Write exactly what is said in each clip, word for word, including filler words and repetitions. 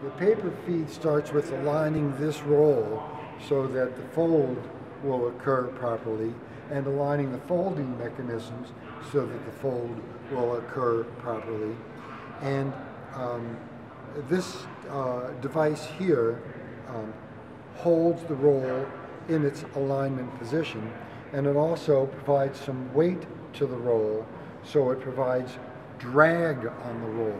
The paper feed starts with aligning this roll so that the fold will occur properly, and aligning the folding mechanisms so that the fold will occur properly. And um, this uh, device here um, holds the roll in its alignment position, and it also provides some weight to the roll, so it provides drag on the roll.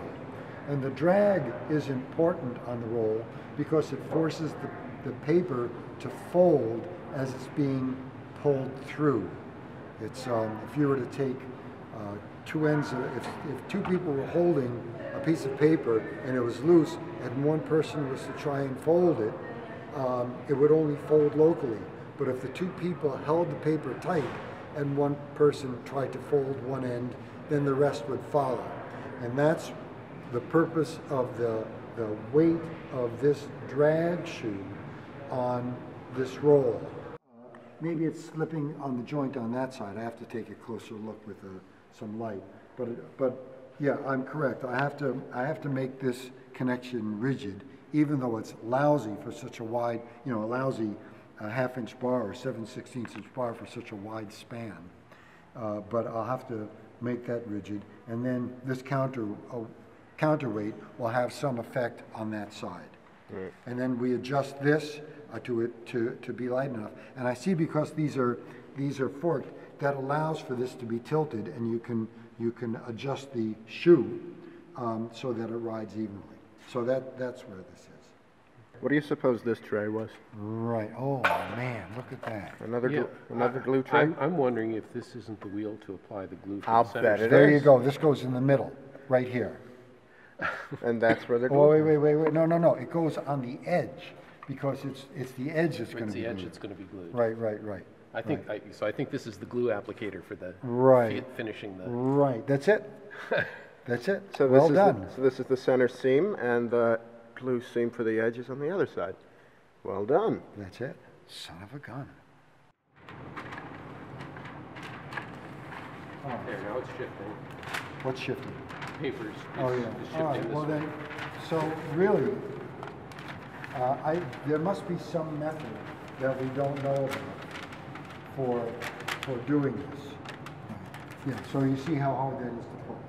And the drag is important on the roll because it forces the, the paper to fold as it's being pulled through. It's, um, if you were to take uh, two ends, of, if, if two people were holding a piece of paper and it was loose and one person was to try and fold it, um, it would only fold locally. But if the two people held the paper tight and one person tried to fold one end, then the rest would follow. And that's the purpose of the, the weight of this drag shoe on this roll. Uh, maybe it's slipping on the joint on that side. I have to take a closer look with uh, some light. But, but yeah, I'm correct. I have, to, I have to make this connection rigid, even though it's lousy for such a wide, you know, a lousy uh, half inch bar or seven sixteenths inch bar for such a wide span. Uh, but I'll have to make that rigid. And then this counter, uh, counterweight will have some effect on that side. Right. And then we adjust this uh, to it to, to be light enough. And I see, because these are these are forked, that allows for this to be tilted, and you can you can adjust the shoe um, so that it rides evenly. So that that's where this is. What do you suppose this tray was? Right. Oh man, look at that. Another yeah. glue, another glue tray. I'm, I'm wondering if this isn't the wheel to apply the glue. I'll bet it is. There you go. This goes in the middle, right here. And that's where they're going. Oh, wait, wait, wait, wait. No, no, no. It goes on the edge, because it's it's the edge that's going to be glued. It's the edge that's going to be glued. Right, right, right. I think right. I, so. I think this is the glue applicator for the right finishing the. Right. That's it. That's it. So well this is done. The, so this is the center seam, and the glue seam for the edge is on the other side. Well done. That's it. Son of a gun. Oh. There. Now it's shifting. What's shifting? Papers. Oh yeah. All right. Well way. then, so really, uh, I there must be some method that we don't know about for for doing this. Yeah. So you see how hard that is to pull.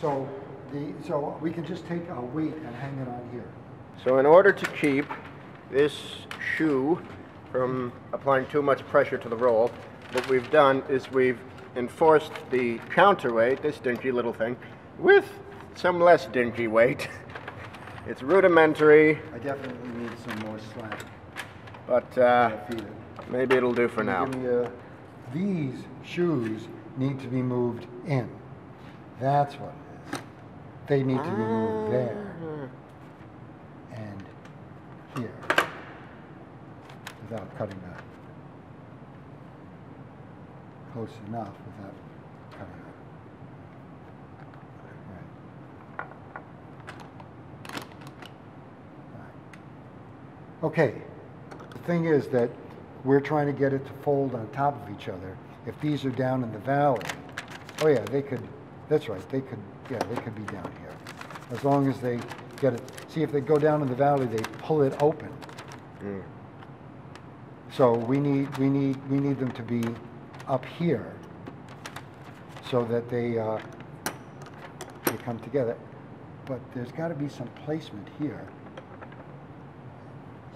So the so we can just take a weight and hang it on here. So in order to keep this shoe from applying too much pressure to the roll, what we've done is we've enforced the counterweight, this dingy little thing, with some less dingy weight. It's rudimentary. I definitely need some more slack. But uh, maybe it'll do for now. The, uh, these shoes need to be moved in. That's what it is. They need to be moved there and here without cutting that. Close enough without cutting that. Okay, the thing is that we're trying to get it to fold on top of each other. If these are down in the valley, oh yeah, they could, that's right, they could, yeah, they could be down here. As long as they get it, see, if they go down in the valley, they pull it open. Mm. So we need, we need, we need them to be up here so that they, uh, they come together. But there's got to be some placement here.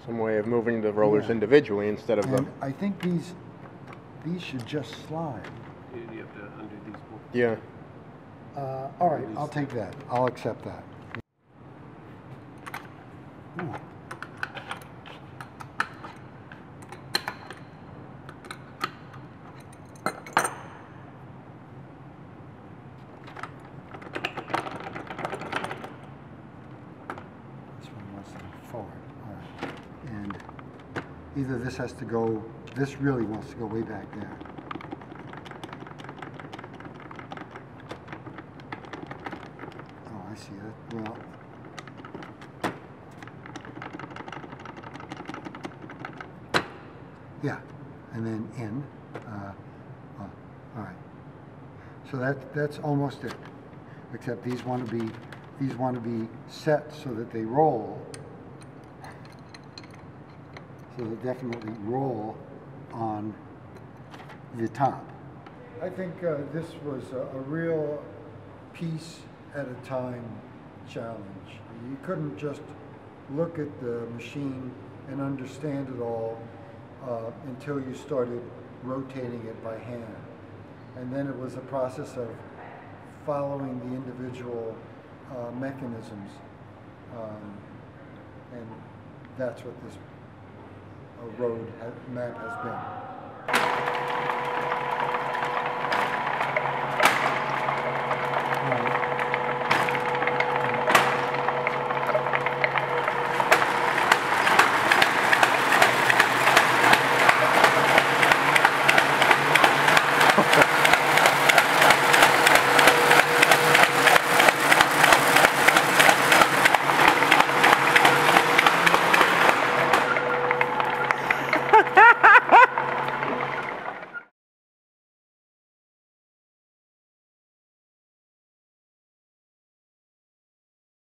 Some way of moving the rollers yeah. individually instead of and them. I think these these should just slide. You have to undo these bolts. Yeah. Uh, all right, I'll take that. I'll accept that. Ooh. Either this has to go, this really wants to go way back there. Oh, I see it. Well, yeah, and then in. Uh, well, all right. So that that's almost it, except these want to be these want to be set so that they roll, so they definitely roll on the top. I think uh, this was a, a real piece at a time challenge. You couldn't just look at the machine and understand it all uh, until you started rotating it by hand. And then it was a process of following the individual uh, mechanisms. Um, and that's what this uh, road ha map has been.